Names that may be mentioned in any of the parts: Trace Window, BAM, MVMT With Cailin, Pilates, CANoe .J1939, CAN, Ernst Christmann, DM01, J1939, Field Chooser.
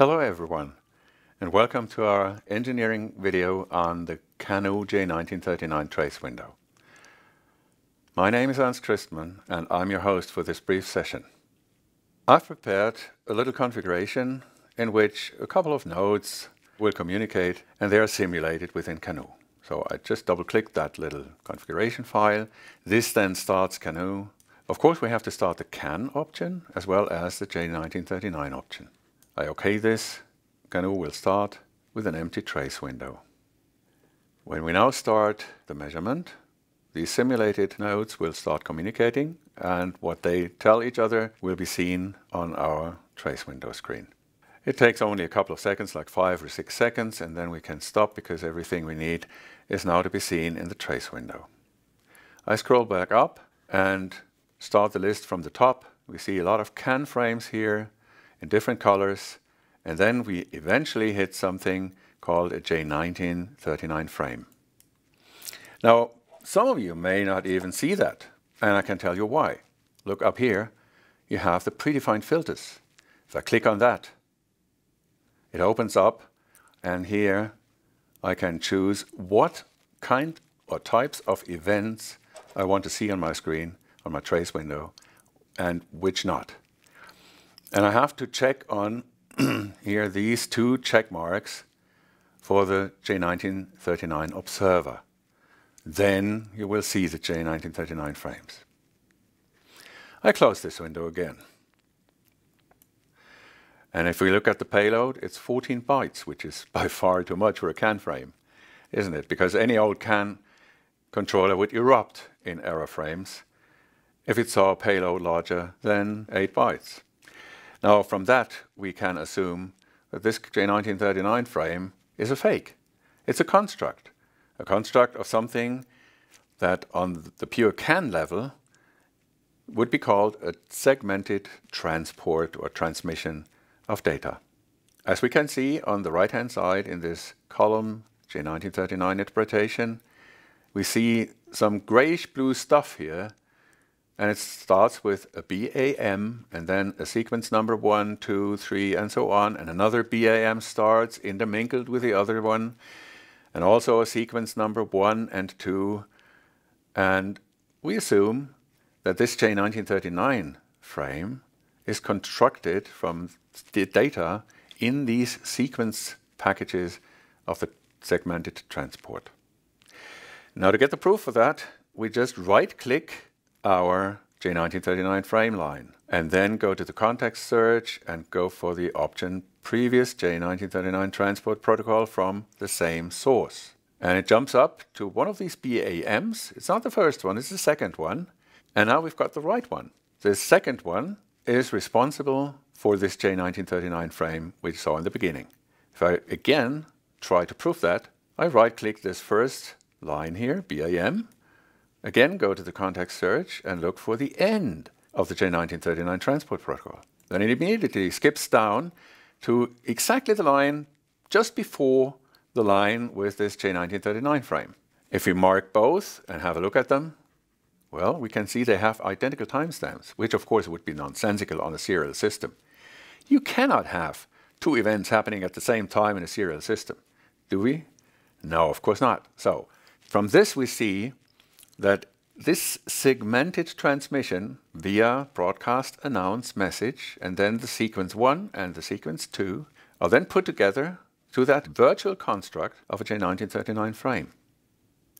Hello everyone, and welcome to our engineering video on the CANoe J1939 trace window. My name is Ernst Christmann, and I'm your host for this brief session. I've prepared a little configuration in which a couple of nodes will communicate, and they are simulated within CANoe. So I just double-click that little configuration file. This then starts CANoe. Of course, we have to start the CAN option as well as the J1939 option. I OK this, CANoe will start with an empty trace window. When we now start the measurement, the simulated nodes will start communicating, and what they tell each other will be seen on our trace window screen. It takes only a couple of seconds, like 5 or 6 seconds, and then we can stop because everything we need is now to be seen in the trace window. I scroll back up and start the list from the top. We see a lot of CAN frames here, in different colors, and then we eventually hit something called a J1939 frame. Now, some of you may not even see that, and I can tell you why. Look up here, you have the predefined filters. If I click on that, it opens up, and here I can choose what kind or types of events I want to see on my screen, on my trace window, and which not. And I have to check on here these two check marks for the J1939 observer. Then you will see the J1939 frames. I close this window again. And if we look at the payload, it's 14 bytes, which is by far too much for a CAN frame, isn't it? Because any old CAN controller would erupt in error frames if it saw a payload larger than 8 bytes. Now, from that, we can assume that this J1939 frame is a fake. It's a construct of something that on the pure CAN level would be called a segmented transport or transmission of data. As we can see on the right-hand side in this column, J1939 interpretation, we see some grayish-blue stuff here. And it starts with a BAM, and then a sequence number 1, 2, 3, and so on. And another BAM starts intermingled with the other one, and also a sequence number 1 and 2. And we assume that this J1939 frame is constructed from the data in these sequence packages of the segmented transport. Now, to get the proof of that, we just right-click our J1939 frame line, and then go to the context search and go for the option previous J1939 transport protocol from the same source. And it jumps up to one of these BAMs. It's not the first one, it's the second one. And now we've got the right one. This second one is responsible for this J1939 frame we saw in the beginning. If I again try to prove that, I right-click this first line here, BAM, again, go to the context search and look for the end of the J1939 transport protocol. Then it immediately skips down to exactly the line just before the line with this J1939 frame. If we mark both and have a look at them, well, we can see they have identical timestamps, which of course would be nonsensical on a serial system. You cannot have two events happening at the same time in a serial system, do we? No, of course not. So from this we see that this segmented transmission via broadcast announce message, and then the sequence 1 and the sequence 2 are then put together to that virtual construct of a J1939 frame.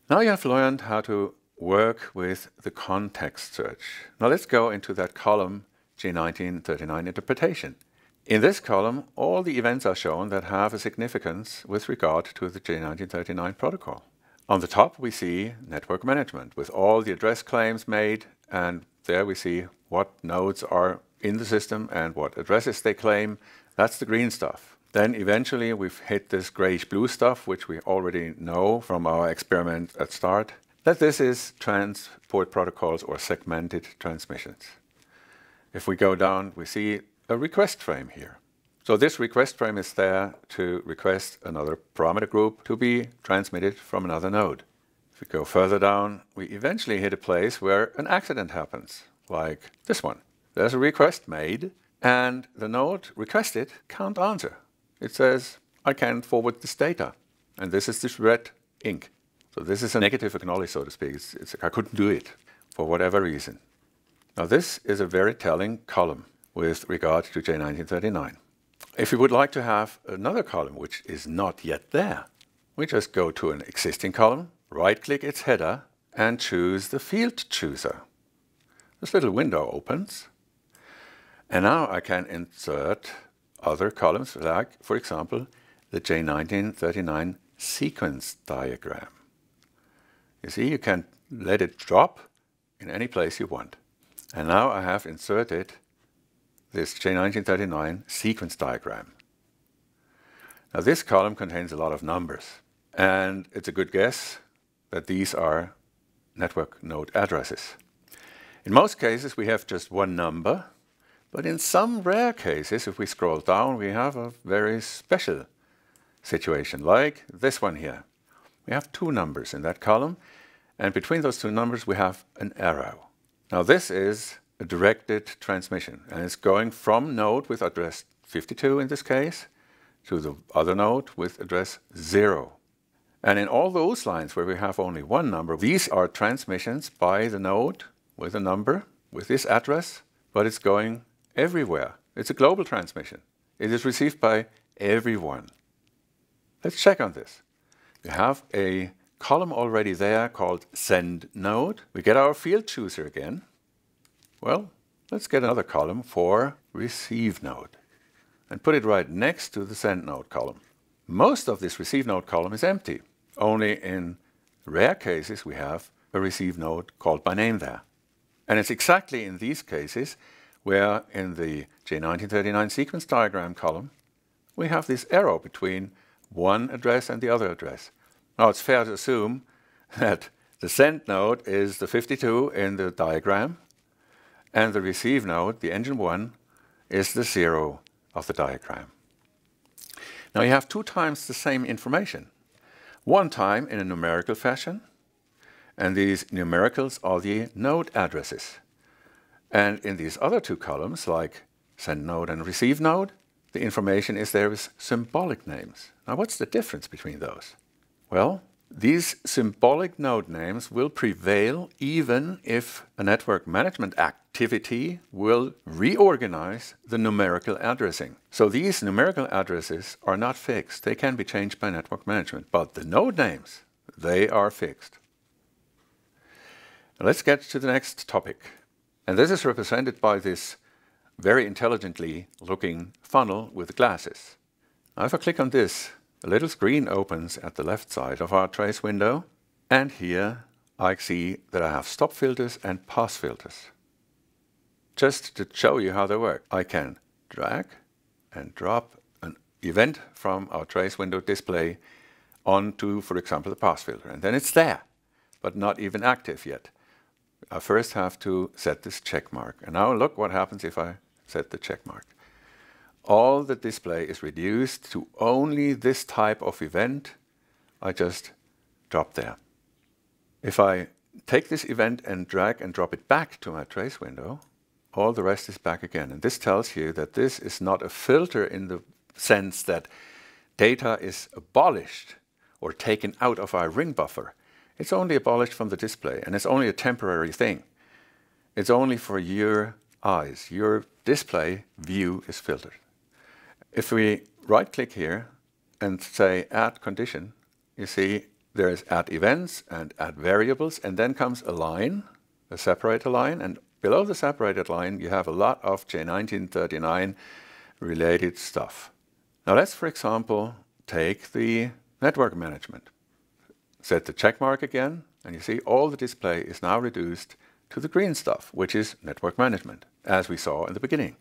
Now you have learned how to work with the context search. Now let's go into that column J1939 interpretation. In this column, all the events are shown that have a significance with regard to the J1939 protocol. On the top, we see network management with all the address claims made, and there we see what nodes are in the system and what addresses they claim. That's the green stuff. Then eventually we've hit this grayish-blue stuff, which we already know from our experiment at start, that this is transport protocols or segmented transmissions. If we go down, we see a request frame here. So this request frame is there to request another parameter group to be transmitted from another node. If we go further down, we eventually hit a place where an accident happens, like this one. There's a request made, and the node requested can't answer. it says I can forward this data, and this is this red ink. So this is a negative acknowledge, so to speak. I couldn't do it for whatever reason. Now this is a very telling column with regard to J1939. If you would like to have another column which is not yet there, we just go to an existing column, right-click its header, and choose the field chooser. This little window opens, and now I can insert other columns, like, for example, the J1939 sequence diagram. You see, you can let it drop in any place you want. And now I have inserted this J1939 sequence diagram. Now this column contains a lot of numbers, and it's a good guess that these are network node addresses. In most cases we have just one number, but in some rare cases, if we scroll down, we have a very special situation, like this one here. We have two numbers in that column, and between those two numbers we have an arrow. Now this is a directed transmission, and it's going from node with address 52 in this case to the other node with address 0. And in all those lines where we have only one number, these are transmissions by the node with a number, with this address, but it's going everywhere. It's a global transmission. It is received by everyone. Let's check on this. We have a column already there called send node. We get our field chooser again. Well, let's get another column for receive node and put it right next to the send node column. Most of this receive node column is empty. Only in rare cases we have a receive node called by name there. And it's exactly in these cases where in the J1939 sequence diagram column we have this arrow between one address and the other address. Now it's fair to assume that the send node is the 52 in the diagram, and the receive node, the engine 1, is the 0 of the diagram. Now you have two times the same information. One time in a numerical fashion, and these numericals are the node addresses. And in these other two columns, like send node and receive node, the information is there with symbolic names. Now what's the difference between those? Well, these symbolic node names will prevail even if a network management activity will reorganize the numerical addressing. So these numerical addresses are not fixed. They can be changed by network management, but the node names, they are fixed. Now let's get to the next topic. And this is represented by this very intelligently looking funnel with glasses. Now if I click on this, a little screen opens at the left side of our trace window, and here I see that I have stop filters and pass filters. Just to show you how they work, I can drag and drop an event from our trace window display onto, for example, the pass filter, and then it's there, but not even active yet. I first have to set this check mark, and now look what happens if I set the check mark. All the display is reduced to only this type of event I just dropped there. If I take this event and drag and drop it back to my trace window, all the rest is back again. And this tells you that this is not a filter in the sense that data is abolished or taken out of our ring buffer. It's only abolished from the display, and it's only a temporary thing. It's only for your eyes. Your display view is filtered. If we right-click here and say add condition, you see there is add events and add variables, and then comes a line, a separator line, and below the separated line you have a lot of J1939 related stuff. Now let's, for example, take the network management. Set the check mark again, and you see all the display is now reduced to the green stuff, which is network management, as we saw in the beginning.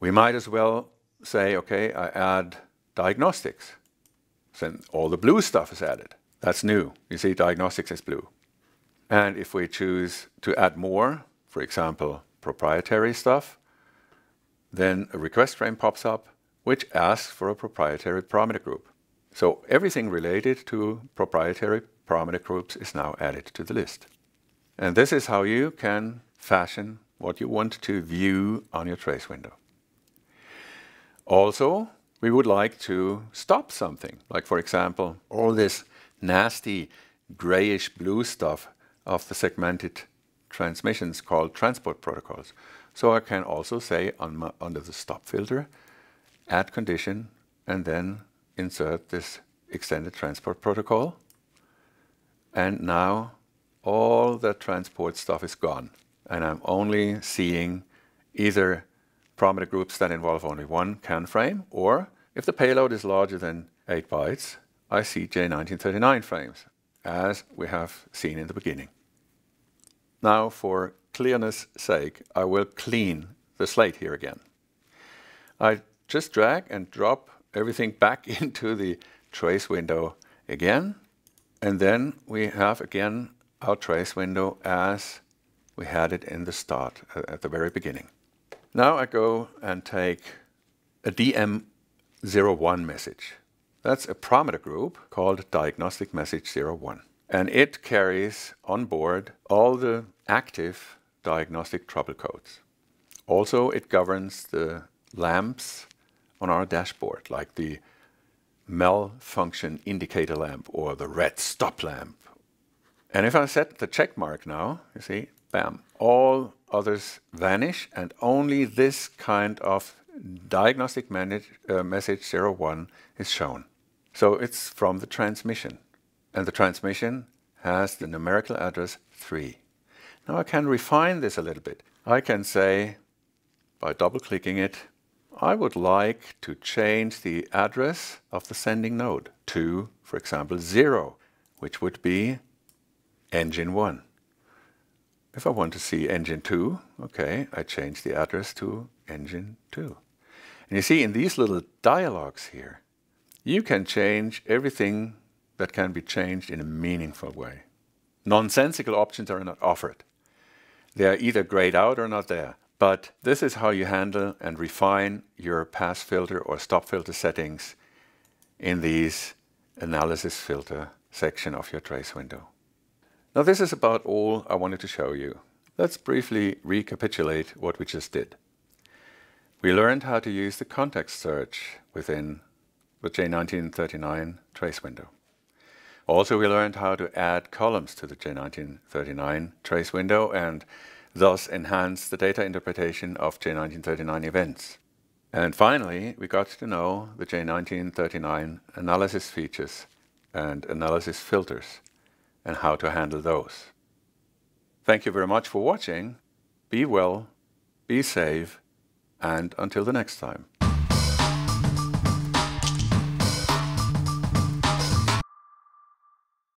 We might as well say, okay, I add diagnostics. Then all the blue stuff is added. That's new. You see, diagnostics is blue. And if we choose to add more, for example, proprietary stuff, then a request frame pops up, which asks for a proprietary parameter group. So everything related to proprietary parameter groups is now added to the list. And this is how you can fashion what you want to view on your trace window. Also, we would like to stop something. Like, for example, all this nasty grayish blue stuff of the segmented transmissions called transport protocols. So I can also say under the stop filter, add condition, and then insert this extended transport protocol. And now all the transport stuff is gone. And I'm only seeing either parameter groups that involve only one CAN frame, or if the payload is larger than 8 bytes, I see J1939 frames, as we have seen in the beginning. Now, for clearness' sake, I will clean the slate here again. I just drag and drop everything back into the trace window again, and then we have again our trace window as we had it in the start, at the very beginning. Now I go and take a DM01 message. That's a parameter group called Diagnostic Message 01. And it carries on board all the active diagnostic trouble codes. Also, it governs the lamps on our dashboard, like the malfunction indicator lamp or the red stop lamp. And if I set the check mark now, you see, bam, all others vanish, and only this kind of diagnostic message 01 is shown. So it's from the transmission. And the transmission has the numerical address 3. Now I can refine this a little bit. I can say, by double-clicking it, I would like to change the address of the sending node to, for example, 0, which would be engine 1. If I want to see engine 2, okay, I change the address to engine 2. And you see, in these little dialogues here, you can change everything that can be changed in a meaningful way. Nonsensical options are not offered. They are either grayed out or not there. But this is how you handle and refine your pass filter or stop filter settings in these analysis filter section of your trace window. Now, this is about all I wanted to show you. Let's briefly recapitulate what we just did. We learned how to use the context search within the J1939 trace window. Also, we learned how to add columns to the J1939 trace window and thus enhance the data interpretation of J1939 events. And finally, we got to know the J1939 analysis features and analysis filters and how to handle those. Thank you very much for watching. Be well, be safe, and until the next time.